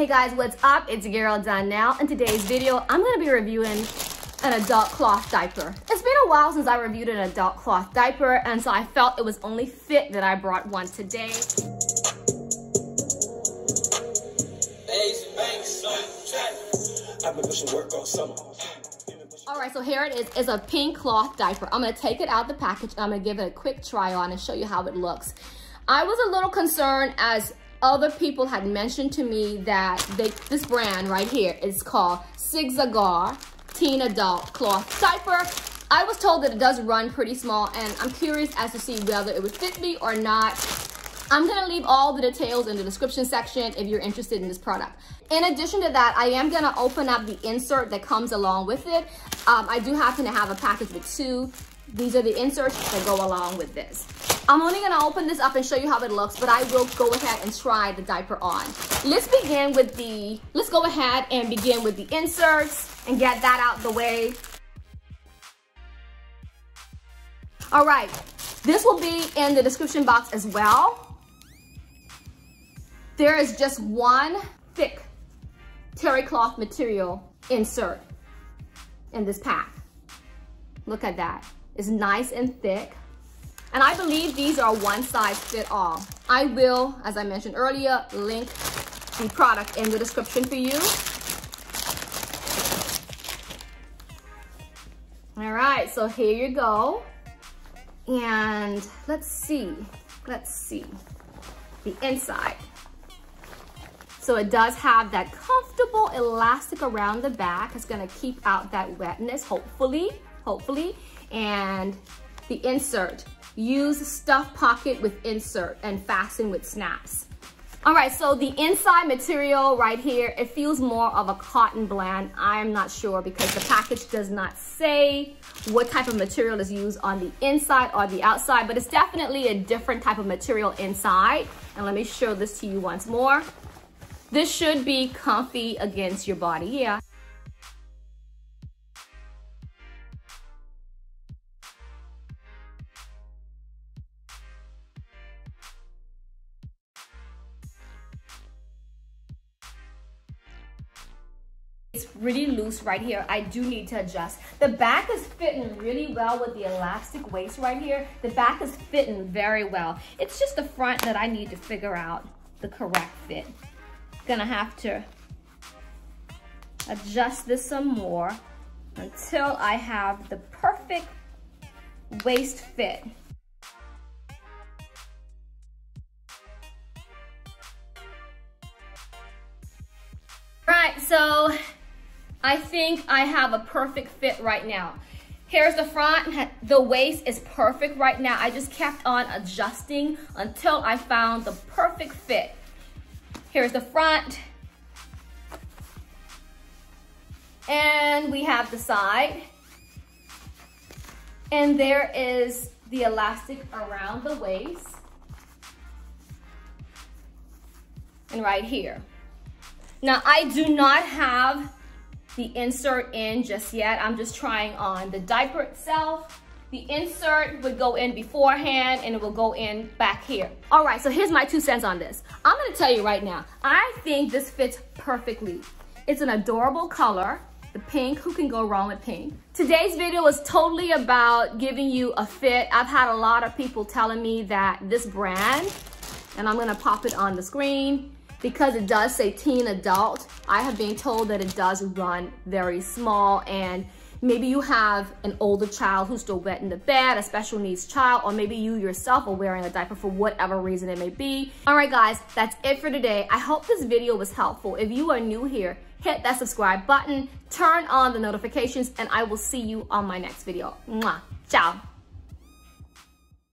Hey guys, what's up? It's Gerald Dunn now. In today's video, I'm going to be reviewing an adult cloth diaper. It's been a while since I reviewed an adult cloth diaper, and so I felt it was only fit that I brought one today. Alright, so here it is. It's a pink cloth diaper. I'm going to take it out the package and I'm going to give it a quick try on and show you how it looks. I was a little concerned as other people had mentioned to me that this brand right here is called Sigzagor Teen Adult Cloth Diaper. I was told that it does run pretty small, and I'm curious as to see whether it would fit me or not. I'm gonna leave all the details in the description section if you're interested in this product. In addition to that, I am gonna open up the insert that comes along with it. I do happen to have a package with two. These are the inserts that go along with this. I'm only gonna open this up and show you how it looks, but I will go ahead and try the diaper on. Let's go ahead and begin with the inserts and get that out the way. All right, this will be in the description box as well. There is just one thick terry cloth material insert in this pack. Look at that. It's nice and thick. And I believe these are one size fit all. I will, as I mentioned earlier, link the product in the description for you. All right, so here you go. And let's see the inside. So it does have that comfortable elastic around the back. It's gonna keep out that wetness, hopefully. And the insert, use stuff pocket with insert and fasten with snaps. All right, so the inside material right here, it feels more of a cotton blend. I'm not sure because the package does not say what type of material is used on the inside or the outside, but it's definitely a different type of material inside. And let me show this to you once more. This should be comfy against your body, yeah. It's really loose right here. I do need to adjust. The back is fitting really well with the elastic waist right here. The back is fitting very well. It's just the front that I need to figure out the correct fit. Gonna have to adjust this some more until I have the perfect waist fit. All right, so I think I have a perfect fit right now. Here's the front, the waist is perfect right now. I just kept on adjusting until I found the perfect fit. Here's the front. And we have the side. And there is the elastic around the waist. And right here. Now I do not have the insert in just yet. I'm just trying on the diaper itself. The insert would go in beforehand and it will go in back here. All right, so here's my 2 cents on this. I'm gonna tell you right now, I think this fits perfectly. It's an adorable color, the pink. Who can go wrong with pink? Today's video is totally about giving you a fit. I've had a lot of people telling me that this brand, and I'm gonna pop it on the screen, because it does say teen adult, I have been told that it does run very small, and maybe you have an older child who's still wet in the bed, a special needs child, or maybe you yourself are wearing a diaper for whatever reason it may be. All right, guys, that's it for today. I hope this video was helpful. If you are new here, hit that subscribe button, turn on the notifications, and I will see you on my next video. Mwah. Ciao.